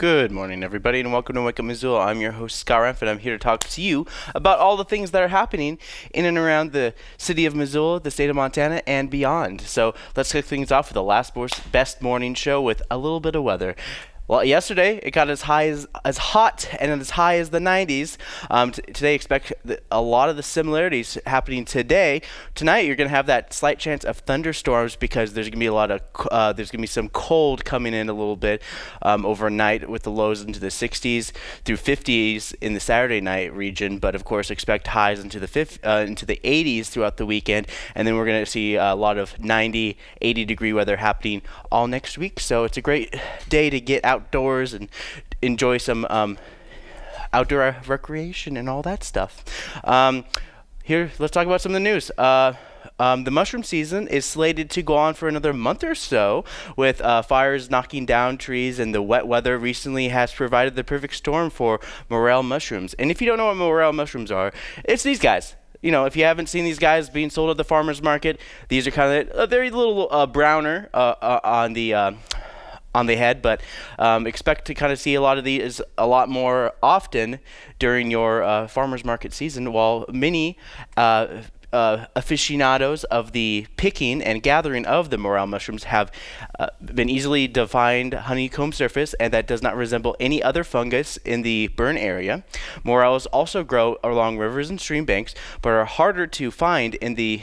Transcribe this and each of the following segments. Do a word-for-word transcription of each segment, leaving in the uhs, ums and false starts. Good morning, everybody, and welcome to Wake Up Missoula. I'm your host, Scott Ranf, and I'm here to talk to you about all the things that are happening in and around the city of Missoula, the state of Montana, and beyond. So let's kick things off with the last best morning show with a little bit of weather. Well, yesterday it got as high as as hot and as high as the nineties. Um, t today, expect th a lot of the similarities happening today. Tonight, you're going to have that slight chance of thunderstorms because there's going to be a lot of uh, there's going to be some cold coming in a little bit um, overnight with the lows into the sixties through fifties in the Saturday night region. But of course, expect highs into the uh, into the eighties throughout the weekend, and then we're going to see a lot of ninety, eighty degree weather happening all next week. So it's a great day to get out. outdoors and enjoy some um, outdoor recreation and all that stuff. Um, here, let's talk about some of the news. Uh, Um, the mushroom season is slated to go on for another month or so, with uh, fires knocking down trees, and the wet weather recently has provided the perfect storm for morel mushrooms. And if you don't know what morel mushrooms are, it's these guys. You know, if you haven't seen these guys being sold at the farmer's market, these are kind of, uh, they're a little uh, browner uh, uh, on the... Uh, on the head, but um, expect to kind of see a lot of these a lot more often during your uh, farmer's market season, while many uh, uh, aficionados of the picking and gathering of the morel mushrooms have uh, been easily defined honeycomb surface, and that does not resemble any other fungus in the burn area. Morels also grow along rivers and stream banks, but are harder to find in the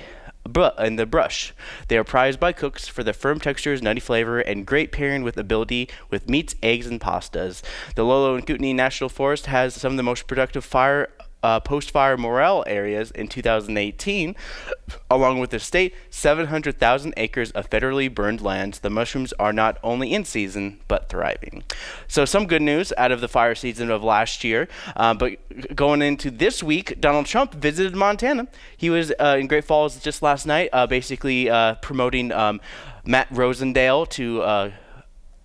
in the brush. They are prized by cooks for their firm textures, nutty flavor, and great pairing with ability with meats, eggs, and pastas. The Lolo and Kootenai National Forest has some of the most productive fire uh, post-fire morel areas in two thousand eighteen. Along with the state, seven hundred thousand acres of federally burned lands. The mushrooms are not only in season, but thriving. So some good news out of the fire season of last year. Uh, but going into this week, Donald Trump visited Montana. He was uh, in Great Falls just last night, uh, basically uh, promoting um, Matt Rosendale to uh,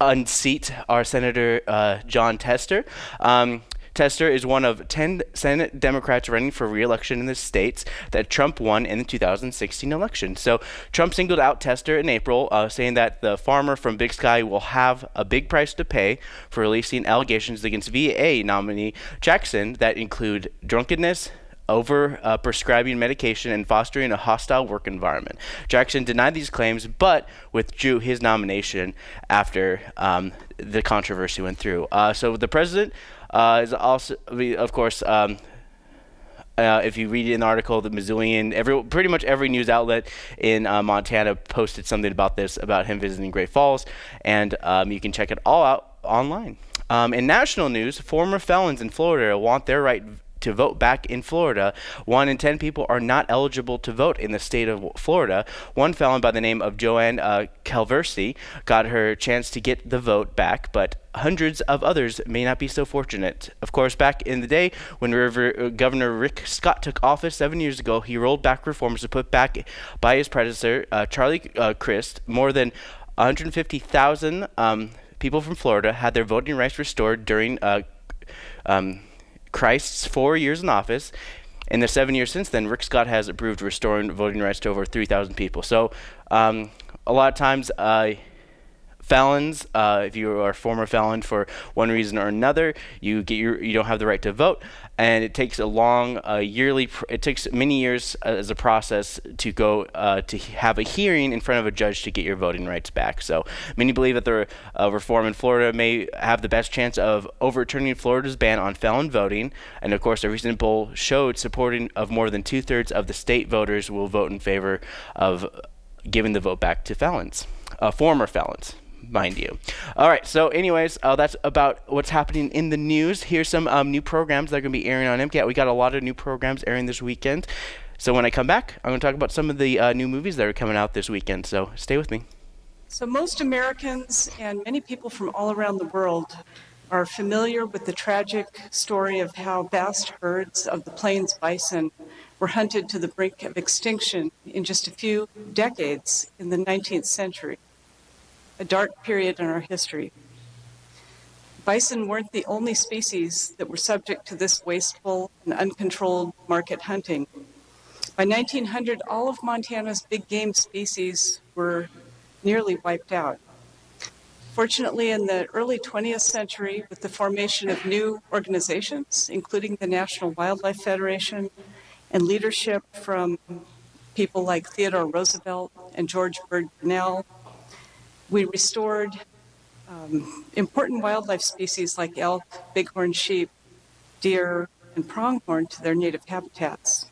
unseat our Senator uh, John Tester. Um, Tester is one of ten Senate Democrats running for re-election in the states that Trump won in the two thousand sixteen election. So Trump singled out Tester in April, uh, saying that the farmer from Big Sky will have a big price to pay for releasing allegations against V A nominee Jackson that include drunkenness, over uh, prescribing medication, and fostering a hostile work environment. Jackson denied these claims, but withdrew his nomination after um, the controversy went through. Uh, so the president uh, is also, of course, um, uh, if you read in the article, the Missoulian, every, pretty much every news outlet in uh, Montana posted something about this, about him visiting Great Falls, and um, you can check it all out online. Um, in national news, former felons in Florida want their right to vote back in Florida. One in ten people are not eligible to vote in the state of Florida. One felon by the name of Joanne uh, Calversi got her chance to get the vote back, but hundreds of others may not be so fortunate. Of course, back in the day when River, uh, Governor Rick Scott took office seven years ago, he rolled back reforms to put back by his predecessor, uh, Charlie uh, Crist, more than one hundred fifty thousand um, people from Florida had their voting rights restored during uh, um, Christ's four years in office. In the seven years since then, Rick Scott has approved restoring voting rights to over three thousand people. So um, a lot of times uh, felons, uh, if you are a former felon for one reason or another, you get your, you don't have the right to vote, and it takes a long uh, yearly, pr it takes many years uh, as a process to go uh, to have a hearing in front of a judge to get your voting rights back. So many believe that the uh, reform in Florida may have the best chance of overturning Florida's ban on felon voting, and of course a recent poll showed supporting of more than two-thirds of the state voters will vote in favor of giving the vote back to felons, uh, former felons, mind you. All right, so anyways, uh, that's about what's happening in the news. Here's some um, new programs that are going to be airing on MCAT. We got a lot of new programs airing this weekend. So when I come back, I'm going to talk about some of the uh, new movies that are coming out this weekend. So stay with me. So most Americans and many people from all around the world are familiar with the tragic story of how vast herds of the plains bison were hunted to the brink of extinction in just a few decades in the nineteenth century. A dark period in our history. Bison weren't the only species that were subject to this wasteful and uncontrolled market hunting. By nineteen hundred, all of Montana's big game species were nearly wiped out. Fortunately, in the early twentieth century, with the formation of new organizations, including the National Wildlife Federation, and leadership from people like Theodore Roosevelt and George Bird Grinnell, we restored um, important wildlife species like elk, bighorn sheep, deer, and pronghorn to their native habitats.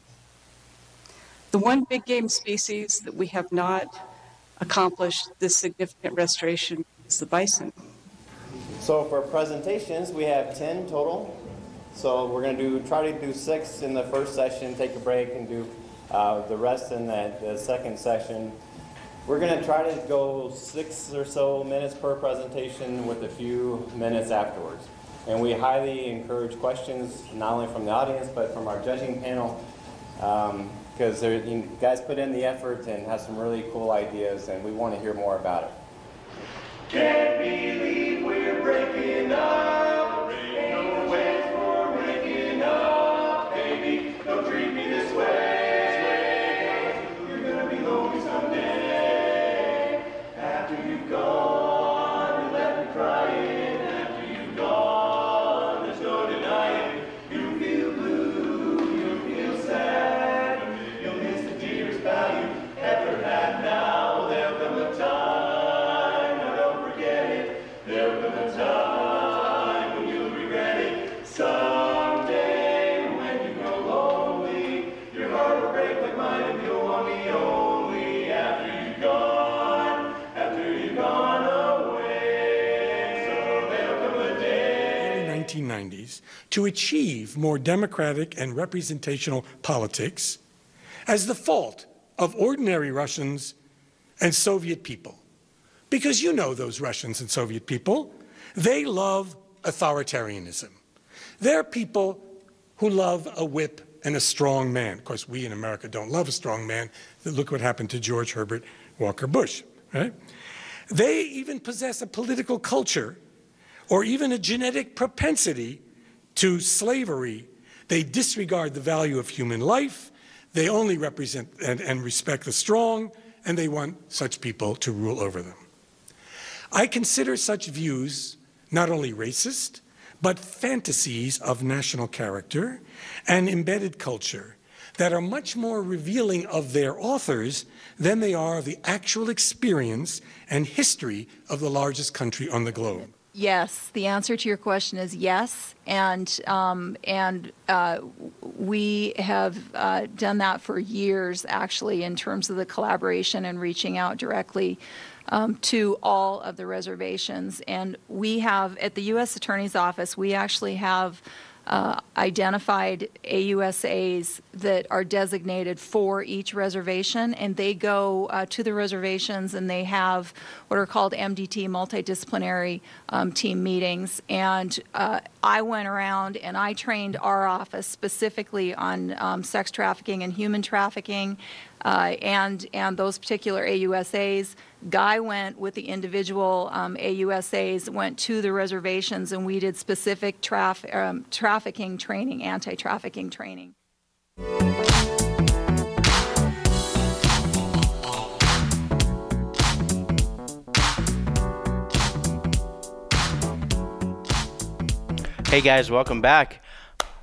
The one big game species that we have not accomplished this significant restoration is the bison. So for presentations, we have ten total. So we're going to do try to do six in the first session, take a break, and do uh, the rest in that the second session. We're going to try to go six or so minutes per presentation with a few minutes afterwards. And we highly encourage questions, not only from the audience, but from our judging panel, because um, you guys put in the effort and have some really cool ideas, and we want to hear more about it. Can't believe we're breaking up. No way for breaking up, baby. Don't treat me this way. You're gonna be lonely someday. After you've gone, you left me crying. After you've gone, there's no denying. You feel blue, you feel sad. You'll miss the dearest value ever had. Now there'll come a time. nineties to achieve more democratic and representational politics as the fault of ordinary Russians and Soviet people. Because you know those Russians and Soviet people, they love authoritarianism. They're people who love a whip and a strong man. Of course, we in America don't love a strong man. Look what happened to George Herbert Walker Bush, right? They even possess a political culture or even a genetic propensity to slavery. They disregard the value of human life. They only represent and, and respect the strong, and they want such people to rule over them. I consider such views not only racist, but fantasies of national character and embedded culture that are much more revealing of their authors than they are of the actual experience and history of the largest country on the globe. Yes, the answer to your question is yes, and um, and uh, we have uh, done that for years, actually, in terms of the collaboration and reaching out directly um, to all of the reservations. And we have, at the U S Attorney's Office, we actually have uh, identified A U S As that are designated for each reservation, and they go uh, to the reservations and they have what are called M D T, multidisciplinary um, team meetings. And uh, I went around and I trained our office specifically on um, sex trafficking and human trafficking uh, and, and those particular A U S As. Guy went with the individual um, A U S As, went to the reservations, and we did specific traf um, trafficking training, anti-trafficking training. Hey guys, welcome back.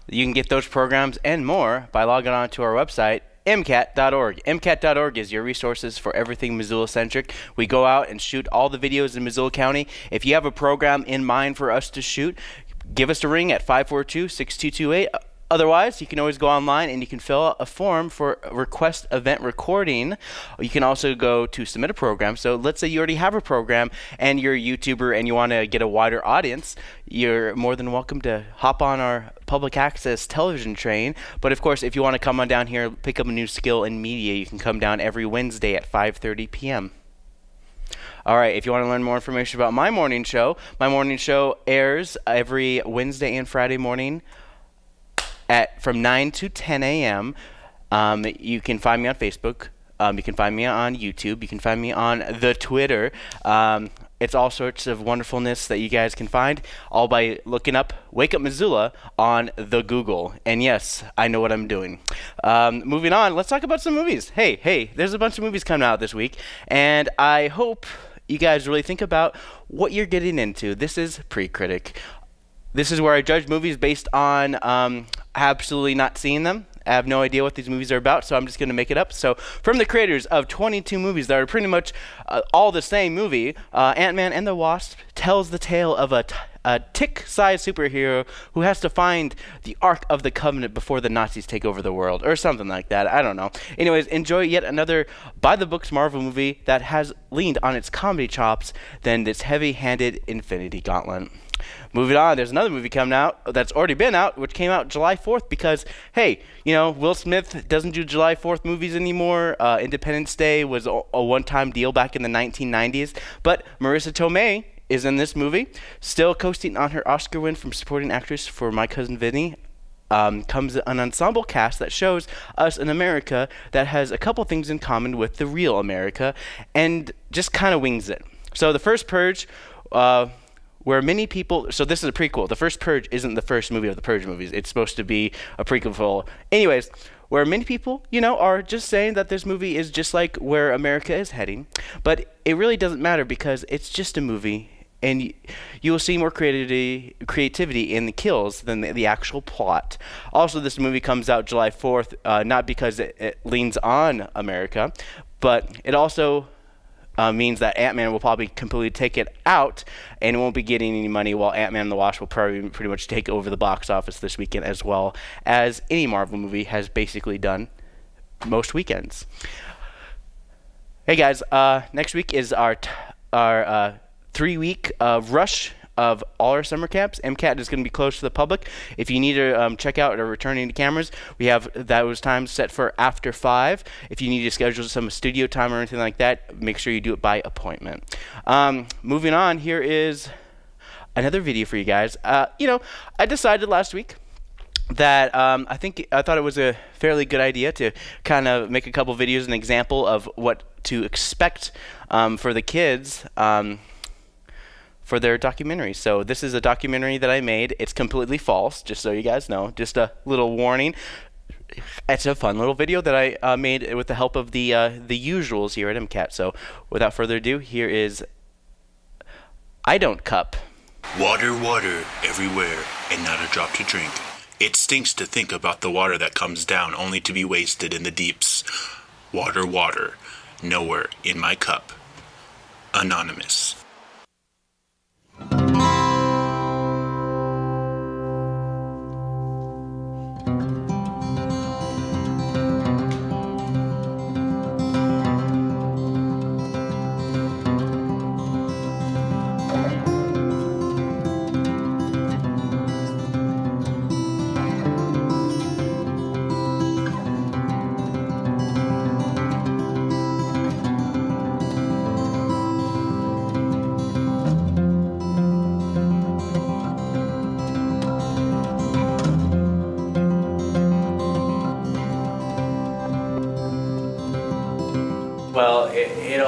You can get those programs and more by logging on to our website, M C A T dot org. M C A T dot org is your resources for everything Missoula-centric. We go out and shoot all the videos in Missoula County. If you have a program in mind for us to shoot, give us a ring at five four two, six two two eight. Otherwise, you can always go online and you can fill out a form for request event recording. You can also go to submit a program. So let's say you already have a program and you're a YouTuber and you want to get a wider audience. You're more than welcome to hop on our public access television train. But of course, if you want to come on down here, pick up a new skill in media, you can come down every Wednesday at five thirty p m All right, if you want to learn more information about my morning show, my morning show airs every Wednesday and Friday morning At from nine to ten a m Um, you can find me on Facebook. Um, you can find me on YouTube. You can find me on the Twitter. Um, it's all sorts of wonderfulness that you guys can find, all by looking up Wake Up Missoula on the Google. And yes, I know what I'm doing. Um, moving on, let's talk about some movies. Hey, hey, there's a bunch of movies coming out this week, and I hope you guys really think about what you're getting into. This is Pre-Critic. This is where I judge movies based on um, absolutely not seeing them. I have no idea what these movies are about, so I'm just going to make it up. So from the creators of twenty-two movies that are pretty much uh, all the same movie, uh, Ant-Man and the Wasp tells the tale of a, a tick-sized superhero who has to find the Ark of the Covenant before the Nazis take over the world, or something like that. I don't know. Anyways, enjoy yet another by-the-books Marvel movie that has leaned on its comedy chops than its heavy-handed Infinity Gauntlet. Moving on, there's another movie coming out that's already been out, which came out July fourth, because, hey, you know, Will Smith doesn't do July fourth movies anymore. Uh, Independence Day was a, a one-time deal back in the nineteen nineties. But Marissa Tomei is in this movie, still coasting on her Oscar win from supporting actress for My Cousin Vinny. Um, comes an ensemble cast that shows us an America that has a couple things in common with the real America and just kind of wings it. So the first Purge... Uh, Where many people, so this is a prequel. The first Purge isn't the first movie of the Purge movies. It's supposed to be a prequel. Anyways, where many people, you know, are just saying that this movie is just like where America is heading. But it really doesn't matter because it's just a movie. And you, you will see more creativity, creativity in the kills than the, the actual plot. Also, this movie comes out July fourth, uh, not because it, it leans on America, but it also... Uh, means that Ant-Man will probably completely take it out and won't be getting any money, while Ant-Man and the Wasp will probably pretty much take over the box office this weekend, as well as any Marvel movie has basically done most weekends. Hey guys, uh, next week is our t our uh, three-week uh, rush of all our summer camps. M CAT is going to be closed to the public. If you need to um, check out or returning to cameras, we have those times set for after five. If you need to schedule some studio time or anything like that, make sure you do it by appointment. Um, moving on, here is another video for you guys. Uh, you know, I decided last week that um, I think I thought it was a fairly good idea to kind of make a couple videos, an example of what to expect um, for the kids. Um, for their documentary. So this is a documentary that I made. It's completely false, just so you guys know. Just a little warning. It's a fun little video that I uh, made with the help of the uh, the usuals here at M CAT. So without further ado, here is I Don't Cup. Water, water, everywhere, and not a drop to drink. It stinks to think about the water that comes down only to be wasted in the deeps. Water, water, nowhere in my cup. Anonymous.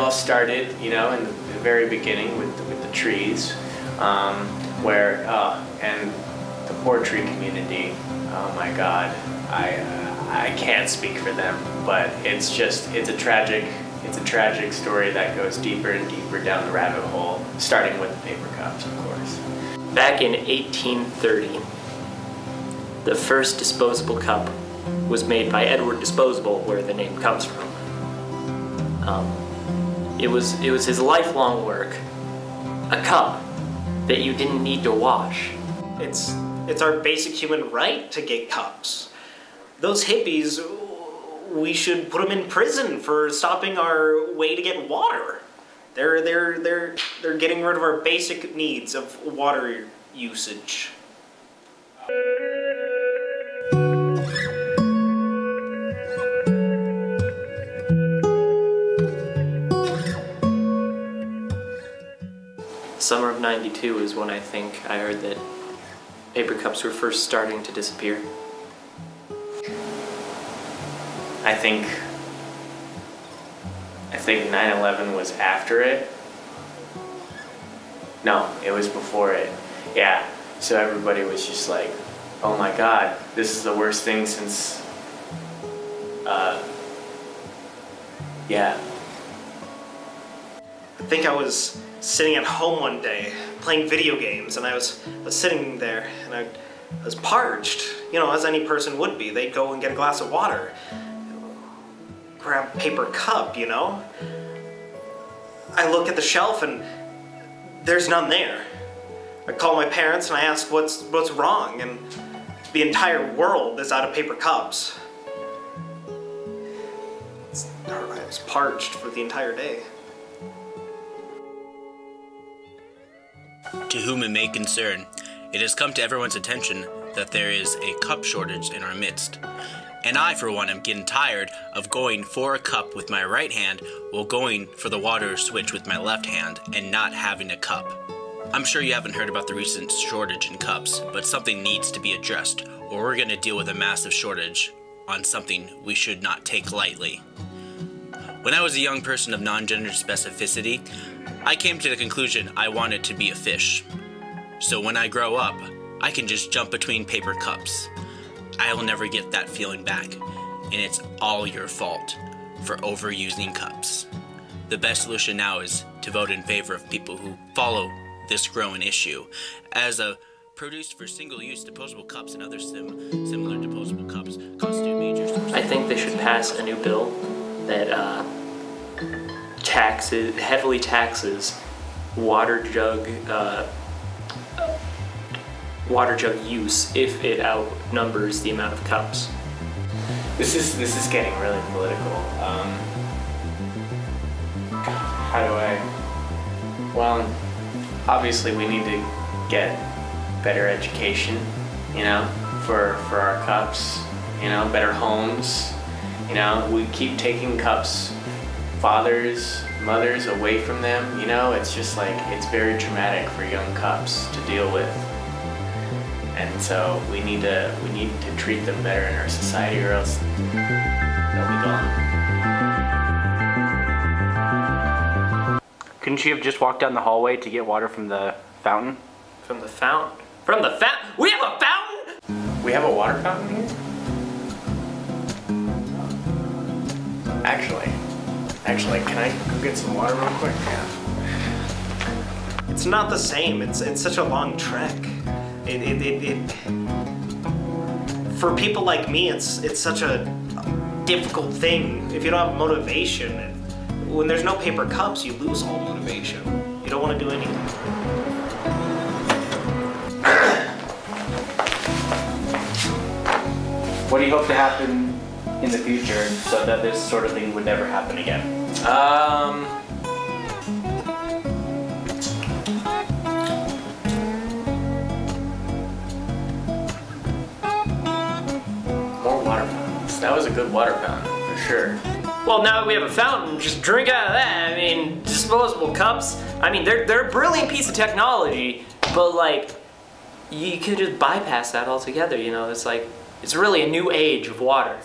Started, you know, in the very beginning with the, with the trees, um, where uh, and the poor tree community. Oh my God, I uh, I can't speak for them, but it's just it's a tragic it's a tragic story that goes deeper and deeper down the rabbit hole. Starting with the paper cups, of course. Back in eighteen thirty, the first disposable cup was made by Edward Disposable, where the name comes from. Um, It was, it was his lifelong work, a cup that you didn't need to wash. It's, it's our basic human right to get cups. Those hippies, we should put them in prison for stopping our way to get water. They're, they're, they're, they're getting rid of our basic needs of water usage. Summer of ninety-two is when I think I heard that paper cups were first starting to disappear. I think I think nine eleven was after it. No, it was before it. Yeah, so everybody was just like, oh my God, this is the worst thing since, uh, yeah. I think I was sitting at home one day playing video games, and I was, I was sitting there and I, I was parched, you know, as any person would be. They'd go and get a glass of water, grab a paper cup, you know. I look at the shelf and there's none there. I call my parents and I ask what's, what's wrong, and the entire world is out of paper cups. I was parched for the entire day. To whom it may concern, it has come to everyone's attention that there is a cup shortage in our midst. And I, for one, am getting tired of going for a cup with my right hand while going for the water switch with my left hand and not having a cup. I'm sure you haven't heard about the recent shortage in cups, but something needs to be addressed, or we're going to deal with a massive shortage on something we should not take lightly. When I was a young person of non-gender specificity, I came to the conclusion I wanted to be a fish. So when I grow up, I can just jump between paper cups. I will never get that feeling back, and it's all your fault for overusing cups. The best solution now is to vote in favor of people who follow this growing issue, as a produced for single-use disposable cups and other sim similar disposable cups constitute major. I think they should pass a new bill that uh, taxes heavily taxes water jug uh, water jug use if it outnumbers the amount of cups. This is this is getting really political. Um, how do I? Well. Obviously, we need to get better education, you know, for, for our cups, you know, better homes, you know. We keep taking cups, fathers, mothers away from them, you know. It's just like, it's very traumatic for young cups to deal with. And so we need to, we need to treat them better in our society, or else they'll be gone. Couldn't she have just walked down the hallway to get water from the fountain? From the fountain? From the fountain? We have a fountain? We have a water fountain here? Actually, actually, can I go get some water real quick? Yeah. It's not the same. It's it's such a long trek. It it it. it for people like me, it's it's such a difficult thing. If you don't have motivation. It, When there's no paper cups, you lose all motivation. You don't want to do anything. What do you hope to happen in the future so that this sort of thing would never happen again? Um, more water fountains. That was a good water fountain, for sure. Well, now that we have a fountain, just drink out of that. I mean, disposable cups. I mean, they're, they're a brilliant piece of technology, but like, you could just bypass that altogether, you know? It's like, it's really a new age of water.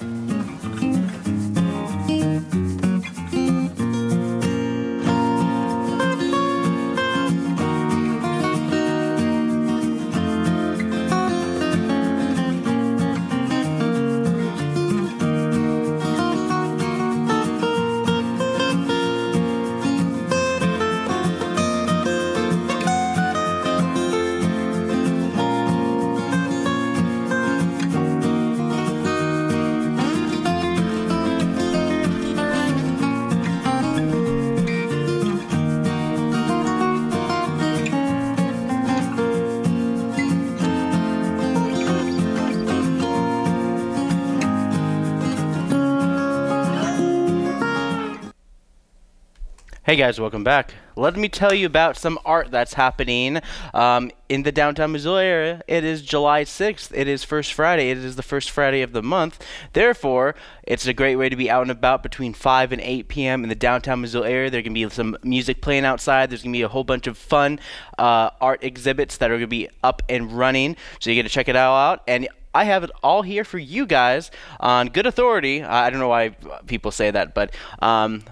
Hey guys, welcome back. Let me tell you about some art that's happening um, in the downtown Missoula area. It is July sixth. It is First Friday. It is the first Friday of the month. Therefore, it's a great way to be out and about between five and eight p m in the downtown Missoula area. There can be some music playing outside. There's going to be a whole bunch of fun uh, art exhibits that are going to be up and running. So you get to check it all out. And I have it all here for you guys on good authority. I don't know why people say that, but... Um,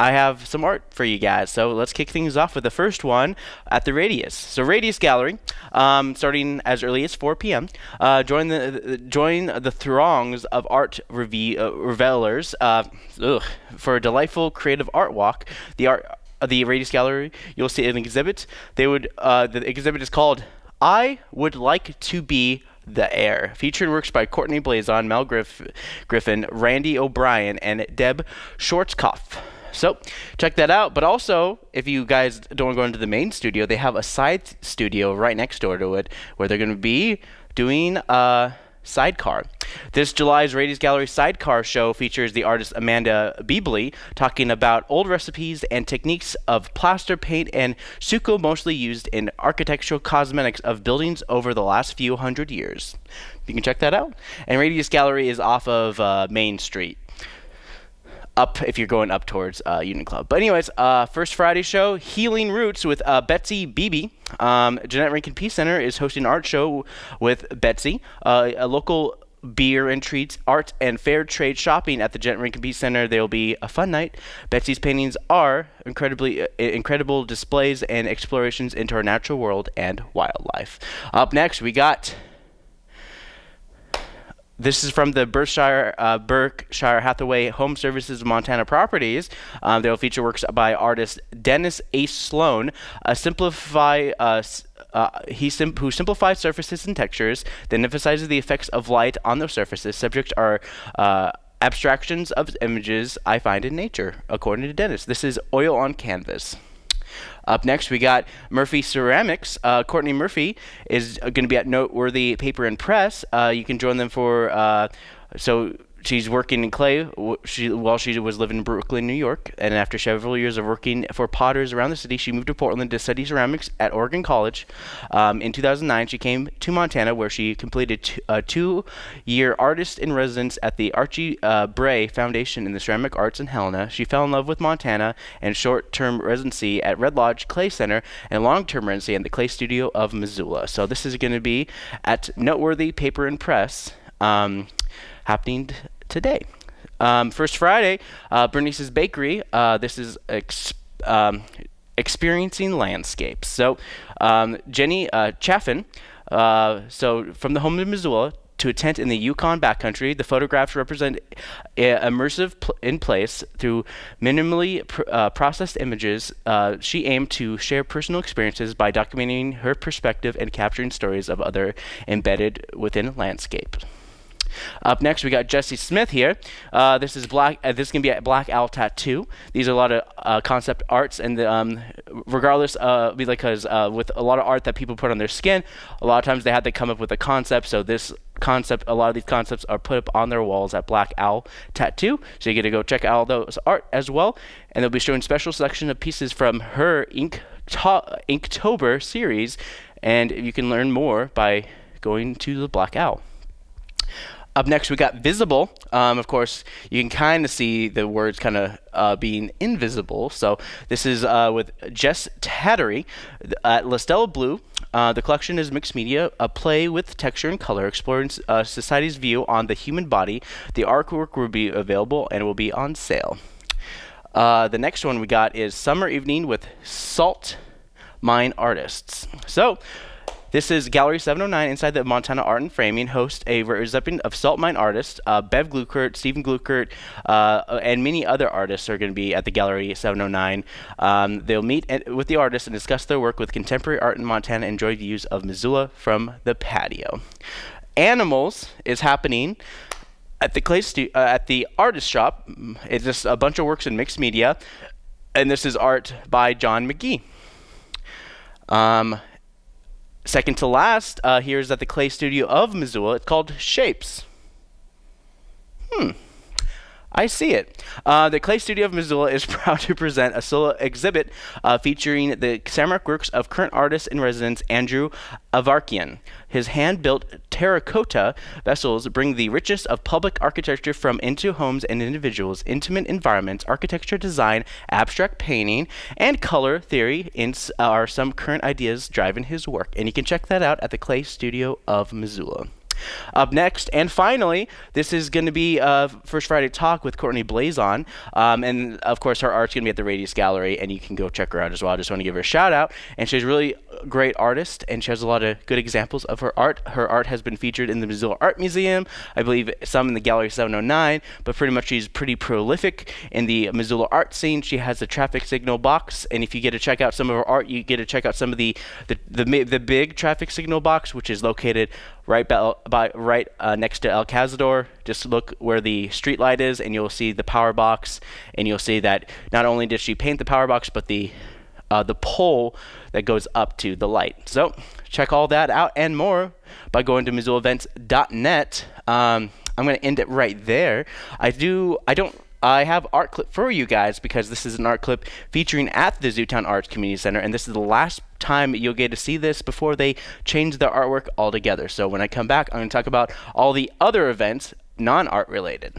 I have some art for you guys, so let's kick things off with the first one at the Radius. So Radius Gallery, um, starting as early as four p m Uh, join the, the join the throngs of art reve uh, revelers uh, ugh, for a delightful creative art walk. The art the Radius Gallery, you'll see an exhibit. They would, uh, the exhibit is called "I Would Like to Be the Heir," featuring works by Courtney Blazon, Mel Griff Griffin, Randy O'Brien, and Deb Schwarzkopf. So check that out. But also, if you guys don't go into the main studio, they have a side studio right next door to it where they're going to be doing a sidecar. This July's Radius Gallery Sidecar show features the artist Amanda Beebley talking about old recipes and techniques of plaster, paint, and stucco, mostly used in architectural cosmetics of buildings over the last few hundred years. You can check that out. And Radius Gallery is off of uh, Main Street, up if you're going up towards uh, Union Club. But anyways, uh, first Friday show, Healing Roots with uh, Betsy Beebe. Um, Jeanette Rankin Peace Center is hosting an art show with Betsy, uh, a local beer and treats, art, and fair trade shopping at the Jeanette Rankin Peace Center. There will be a fun night. Betsy's paintings are incredibly uh, incredible displays and explorations into our natural world and wildlife. Up next, we got... This is from the Berkshire, uh, Berkshire Hathaway Home Services Montana Properties. Um, they will feature works by artist Dennis A. Sloan, uh, simplify, uh, uh, he sim who simplifies surfaces and textures, then emphasizes the effects of light on those surfaces. Subjects are uh, abstractions of images I find in nature, according to Dennis. This is Oil on Canvas. Up next, we got Murphy Ceramics. Uh, Courtney Murphy is going to be at Noteworthy Paper and Press. Uh, you can join them for, uh, so she's working in clay w she, while she was living in Brooklyn, New York. And after several years of working for potters around the city, she moved to Portland to study ceramics at Oregon College. Um, in two thousand nine, she came to Montana, where she completed a two-year artist-in-residence at the Archie uh, Bray Foundation in the Ceramic Arts in Helena. She fell in love with Montana and short-term residency at Red Lodge Clay Center and long-term residency in the Clay Studio of Missoula. So this is going to be at Noteworthy Paper and Press. Um, happening today. Um, first Friday, uh, Bernice's Bakery. Uh, this is ex um, Experiencing Landscapes. So um, Jenny uh, Chaffin, uh, so from the home of Missoula to a tent in the Yukon backcountry, the photographs represent immersive pl in place through minimally pr uh, processed images. Uh, she aimed to share personal experiences by documenting her perspective and capturing stories of other embedded within landscape. Up next, we got Jesse Smith here. Uh, this is black. Uh, this is gonna be at Black Owl Tattoo. These are a lot of uh, concept arts, and the, um, regardless, uh, because uh, with a lot of art that people put on their skin, a lot of times they had to come up with a concept. So this concept, a lot of these concepts are put up on their walls at Black Owl Tattoo. So you get to go check out those art as well, and they'll be showing special selection of pieces from her Ink Inktober series, and you can learn more by going to the Black Owl. Up next, we got Visible. Um, of course, you can kind of see the words kind of uh, being invisible. So this is uh, with Jess Tattery at La Stella Blue. Uh, the collection is mixed media, a play with texture and color, exploring uh, society's view on the human body. The artwork will be available and will be on sale. Uh, the next one we got is Summer Evening with Salt Mine Artists. So this is Gallery seven oh nine inside the Montana Art and Framing. Hosts a reception of Salt Mine Artists. Uh, Bev Gluckert, Stephen Gluckert, uh, and many other artists are going to be at the Gallery seven oh nine. Um, they'll meet at, with the artists and discuss their work with contemporary art in Montana and enjoy views of Missoula from the patio. Animals is happening at the, clay stu uh, at the artist shop. It's just a bunch of works in mixed media. And this is art by John McGee. Um... Second to last, uh, here's at the Clay Studio of Missoula. It's called Shapes. Hmm. I see it. Uh, the Clay Studio of Missoula is proud to present a solo exhibit uh, featuring the ceramic works of current artist-in-residence Andrew Avarkian. His hand-built terracotta vessels bring the richness of public architecture from into homes and individuals, intimate environments, architecture design, abstract painting, and color theory ins are some current ideas driving his work. And you can check that out at the Clay Studio of Missoula. Up next, and finally, this is going to be uh, First Friday Talk with Courtney Blazon. Um, and, of course, her art's going to be at the Radius Gallery, and you can go check her out as well. I just want to give her a shout-out. And she's a really great artist, and she has a lot of good examples of her art. Her art has been featured in the Missoula Art Museum, I believe some in the Gallery seven oh nine, but pretty much she's pretty prolific in the Missoula art scene. She has the traffic signal box, and if you get to check out some of her art, you get to check out some of the, the, the, the big traffic signal box, which is located right by, by right uh, next to El Cazador. Just look where the street light is, and you'll see the power box, and you'll see that not only did she paint the power box, but the uh, the pole that goes up to the light. So check all that out and more by going to Missoula Events dot net. Um, I'm going to end it right there. I do. I don't. I have art clip for you guys because this is an art clip featuring at the Zootown Arts Community Center, and this is the last time you'll get to see this before they change the artwork altogether. So when I come back, I'm going to talk about all the other events, non-art related.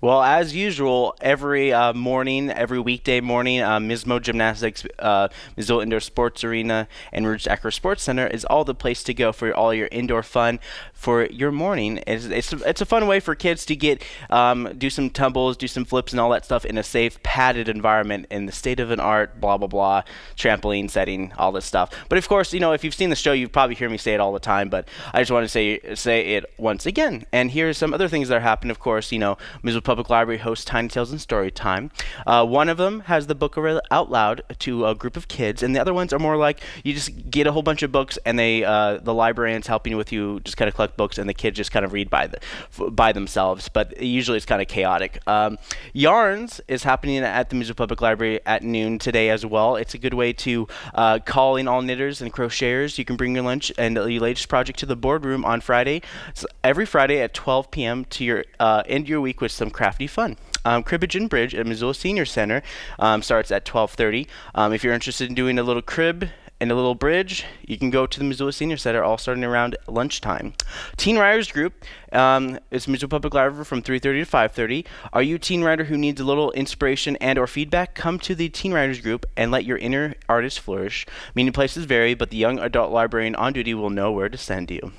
Well, as usual, every uh, morning, every weekday morning, uh, Mismo Gymnastics, uh, Missoula Indoor Sports Arena, and Ridge Acro Sports Center is all the place to go for all your indoor fun for your morning. It's, it's, it's a fun way for kids to get, um, do some tumbles, do some flips and all that stuff in a safe, padded environment in the state of an art, blah, blah, blah, trampoline setting, all this stuff. But of course, you know, if you've seen the show, you probably hear me say it all the time, but I just want to say, say it once again. And here's some other things that happen, of course, you know, Missoula Public Public Library hosts Tiny Tales and Storytime. Uh, one of them has the book read out loud to a group of kids, and the other ones are more like you just get a whole bunch of books, and they uh, the librarian's helping with you just kind of collect books, and the kids just kind of read by the f by themselves. But usually it's kind of chaotic. Um, Yarns is happening at the Missoula Public Library at noon today as well. It's a good way to uh, call in all knitters and crocheters. You can bring your lunch and your latest project to the boardroom on Friday, so every Friday at twelve p m to your uh, end your week with some craft. Crafty fun. Um, cribbage and Bridge at Missoula Senior Center um, starts at twelve thirty. Um, if you're interested in doing a little crib and a little bridge, you can go to the Missoula Senior Center, all starting around lunchtime. Teen Riders Group um, is Missoula Public Library from three thirty to five thirty. Are you a teen writer who needs a little inspiration and or feedback? Come to the Teen Riders Group and let your inner artist flourish. Meeting places vary, but the young adult librarian on duty will know where to send you.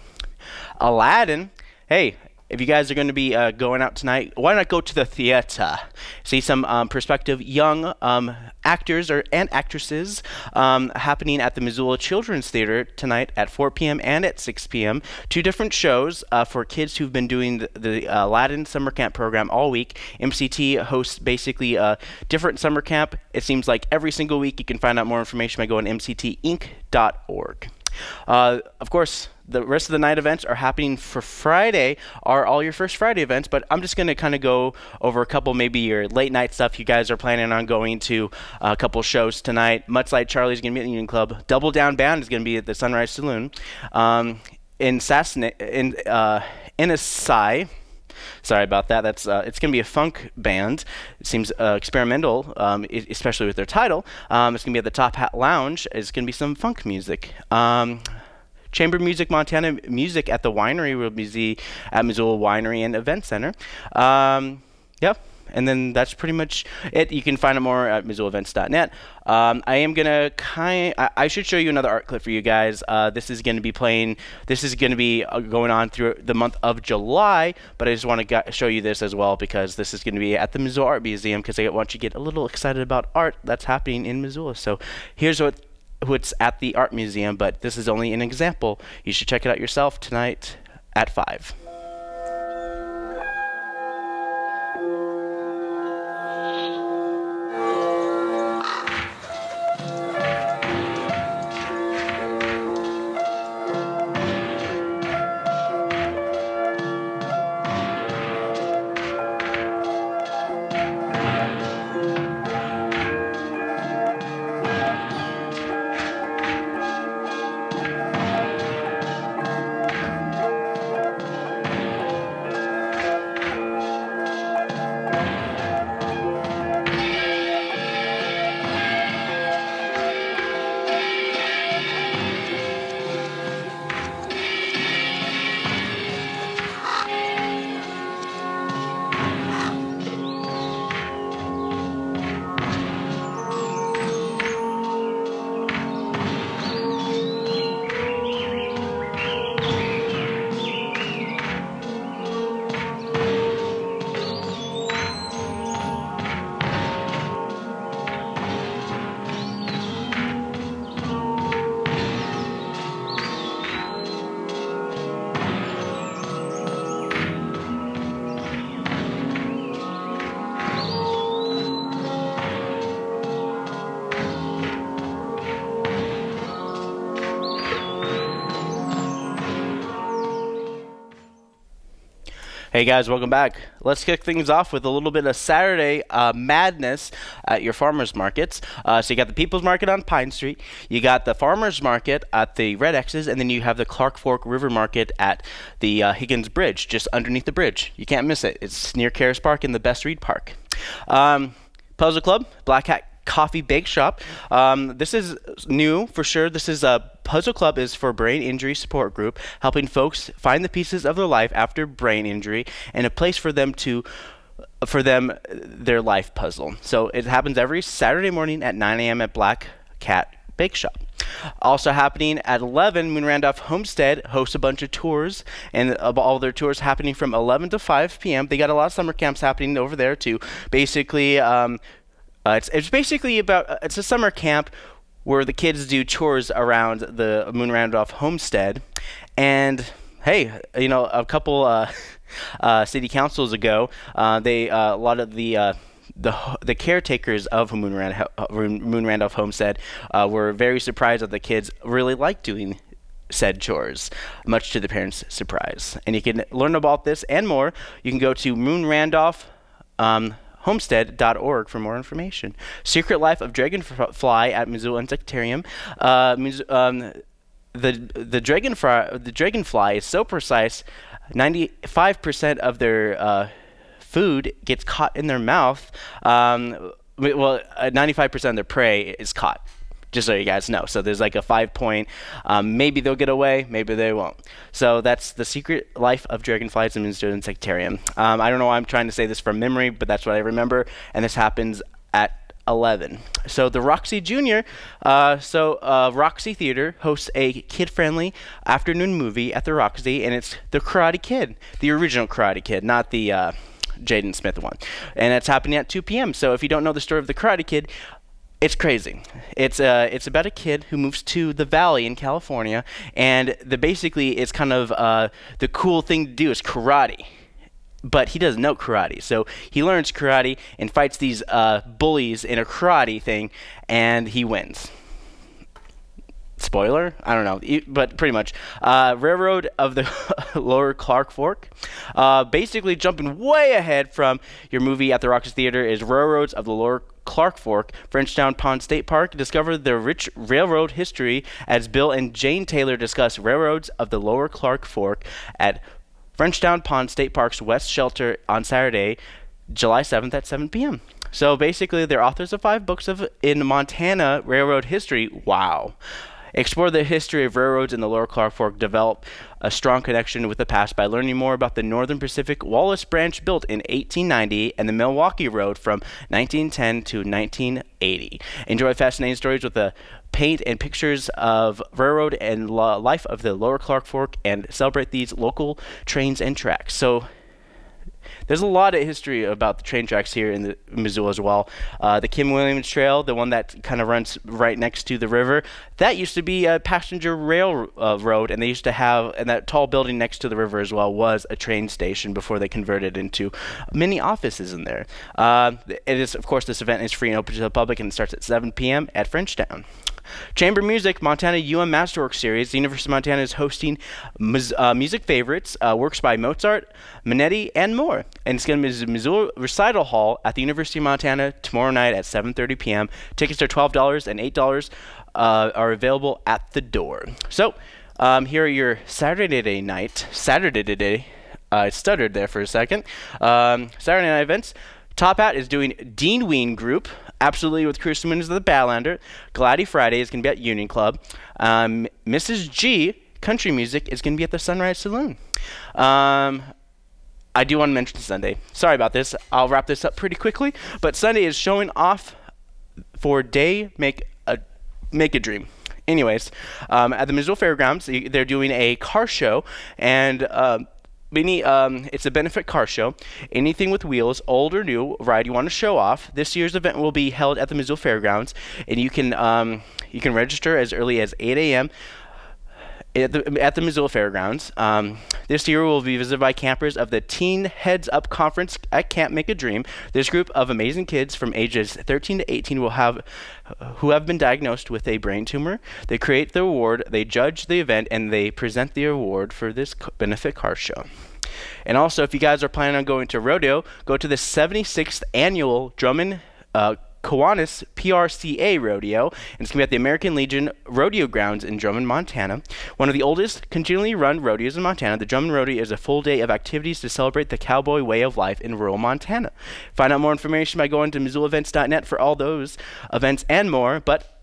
Aladdin, hey, if you guys are going to be uh, going out tonight, why not go to the theater? See some um, prospective young um, actors or and actresses um, happening at the Missoula Children's Theater tonight at four p m and at six p m Two different shows uh, for kids who've been doing the, the uh, Aladdin summer camp program all week. M C T hosts basically a different summer camp. It seems like every single week. You can find out more information by going to M C T inc dot org. Uh, of course, the rest of the night events are happening for Friday, are all your First Friday events, but I'm just going to kind of go over a couple, maybe your late night stuff. You guys are planning on going to a couple shows tonight. Much Like Charlie's going to be at the Union Club. Double Down Bound is going to be at the Sunrise Saloon. Um, in Sassna in uh, Inasai. Sorry about that. That's uh, it's going to be a funk band. It seems uh, experimental, um, I especially with their title. Um, it's going to be at the Top Hat Lounge. It's going to be some funk music. Um, Chamber Music Montana Music at the Winery will be at Missoula Winery and Event Center. Um, yeah. And then that's pretty much it. You can find it more at missoula events dot net. Um, I am gonna kind. I, I should show you another art clip for you guys. Uh, this is gonna be playing. This is gonna be uh, going on through the month of July. But I just want to show you this as well, because this is gonna be at the Missoula Art Museum, because I want you to get a little excited about art that's happening in Missoula. So here's what what's at the art museum. But this is only an example. You should check it out yourself tonight at five. Hey guys, welcome back. Let's kick things off with a little bit of Saturday uh, madness at your farmers markets. Uh, so you got the People's Market on Pine Street, you got the Farmers Market at the Red X's, and then you have the Clark Fork River Market at the uh, Higgins Bridge, just underneath the bridge. You can't miss it. It's near Kerris Park in the Best Reed Park. Um, Puzzle Club, Black Hat Coffee Bake Shop. Um, this is new for sure. This is a Puzzle Club is for brain injury support group, helping folks find the pieces of their life after brain injury and a place for them to for them their life puzzle. So it happens every Saturday morning at nine A M at Black Cat Bake Shop. Also happening at eleven, Moon Randolph Homestead hosts a bunch of tours, and uh, all their tours happening from eleven to five P M They got a lot of summer camps happening over there too. Basically, um, uh, it's it's basically about uh, it's a summer camp where the kids do chores around the Moon Randolph Homestead. And hey, you know, a couple uh, uh, city councils ago, uh, they uh, a lot of the uh, the the caretakers of Moon Randolph, Moon Randolph Homestead uh, were very surprised that the kids really liked doing said chores, much to the parents' surprise. And you can learn about this and more. You can go to Moon Randolph. Um, homestead dot org for more information. Secret Life of Dragonfly at Missoula Insectarium. Uh, um, the the dragonfly the dragonfly is so precise. ninety-five percent of their uh, food gets caught in their mouth. Um, well, ninety-five percent of their prey is caught. Just so you guys know. So there's like a five point. Um, maybe they'll get away. Maybe they won't. So that's The Secret Life of Dragonflies in Minnesota Insectarium. Um, I don't know why I'm trying to say this from memory, but that's what I remember. And this happens at eleven. So the Roxy Junior Uh, so uh, Roxy Theater hosts a kid-friendly afternoon movie at the Roxy, and it's The Karate Kid, the original Karate Kid, not the uh, Jaden Smith one. And it's happening at two P M So if you don't know the story of The Karate Kid, it's crazy. It's uh, it's about a kid who moves to the Valley in California, and the basically it's kind of uh, the cool thing to do is karate, but he doesn't know karate, so he learns karate and fights these uh, bullies in a karate thing, and he wins. Spoiler? I don't know, but pretty much. Uh, Railroad of the Lower Clark Fork. Uh, basically, jumping way ahead from your movie at the Roxy Theater is Railroads of the Lower Clark Fork. Frenchtown Pond State Park. Discover the rich railroad history as Bill and Jane Taylor discuss Railroads of the Lower Clark Fork at Frenchtown Pond State Park's West Shelter on Saturday, July seventh at seven P M So basically, they're authors of five books of in Montana railroad history. Wow. Explore the history of railroads in the Lower Clark Fork. Develop a strong connection with the past by learning more about the Northern Pacific Wallace Branch built in eighteen ninety and the Milwaukee Road from nineteen ten to nineteen eighty. Enjoy fascinating stories with the paint and pictures of railroad and life of the Lower Clark Fork, and celebrate these local trains and tracks. So there's a lot of history about the train tracks here in the Missoula as well. Uh, the Kim Williams Trail, the one that kind of runs right next to the river, that used to be a passenger rail uh, road, and they used to have, and that tall building next to the river as well was a train station before they converted into many offices in there. Uh, it is, of course, this event is free and open to the public, and it starts at seven p m at Frenchtown. Chamber Music, Montana U M Masterworks Series. The University of Montana is hosting mus uh, music favorites, uh, works by Mozart, Minetti, and more. And it's going to be the Missoula Recital Hall at the University of Montana tomorrow night at seven thirty p m Tickets are twelve dollars and eight dollars uh, are available at the door. So um, here are your Saturday night, Saturday today, uh, I stuttered there for a second, um, Saturday night events. Top Hat is doing Dean Ween Group, Absolutely with Chris Simmons of the Badlander. Gladdy Friday is going to be at Union Club. Um, Missus G, Country Music, is going to be at the Sunrise Saloon. Um, I do want to mention Sunday. Sorry about this. I'll wrap this up pretty quickly. But Sunday is showing off for Day Make a, Make a Dream. Anyways, um, at the Missoula Fairgrounds, they're doing a car show, and uh, Many, um, it's a benefit car show. Anything with wheels, old or new, ride you want to show off. This year's event will be held at the Missoula Fairgrounds, and you can um, you can register as early as eight a m at the, at the Missoula Fairgrounds. Um, this year we'll be visited by campers of the Teen Heads Up Conference at Camp Make a Dream. This group of amazing kids from ages thirteen to eighteen will have who have been diagnosed with a brain tumor. They create the award, they judge the event, and they present the award for this benefit car show. And also, if you guys are planning on going to rodeo, go to the seventy-sixth annual Drummond uh, Kiwanis P R C A Rodeo, and it's going to be at the American Legion Rodeo Grounds in Drummond, Montana. One of the oldest continually run rodeos in Montana, the Drummond Rodeo is a full day of activities to celebrate the cowboy way of life in rural Montana. Find out more information by going to Missoula Events dot net for all those events and more. But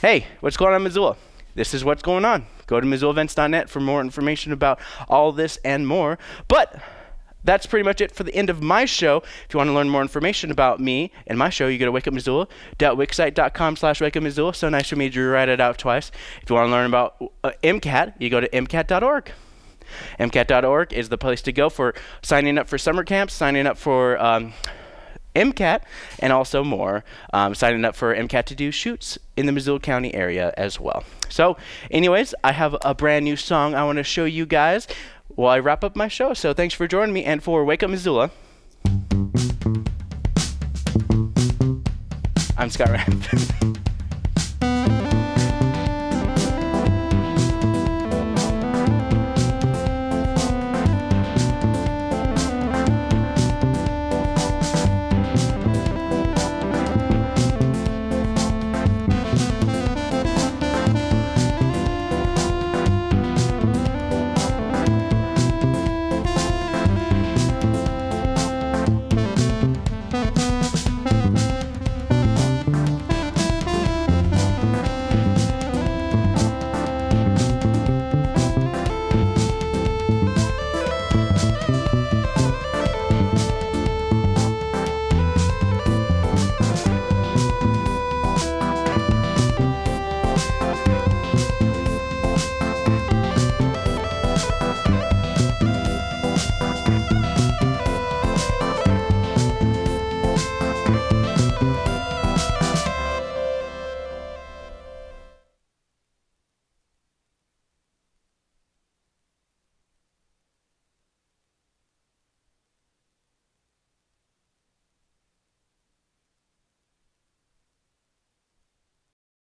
hey, what's going on in Missoula? This is what's going on. Go to Missoula Events dot net for more information about all this and more. But that's pretty much it for the end of my show. If you want to learn more information about me and my show, you go to wake up missoula dot wixsite dot com slash wake up missoula. So nice for me to write it out twice. If you want to learn about uh, M CAT, you go to M CAT dot org. M CAT dot org is the place to go for signing up for summer camps, signing up for um, M CAT, and also more, um, signing up for M CAT to do shoots in the Missoula County area as well. So anyways, I have a brand new song I want to show you guys while I wrap up my show. So thanks for joining me, and for Wake Up Missoula, I'm Scott Ranf.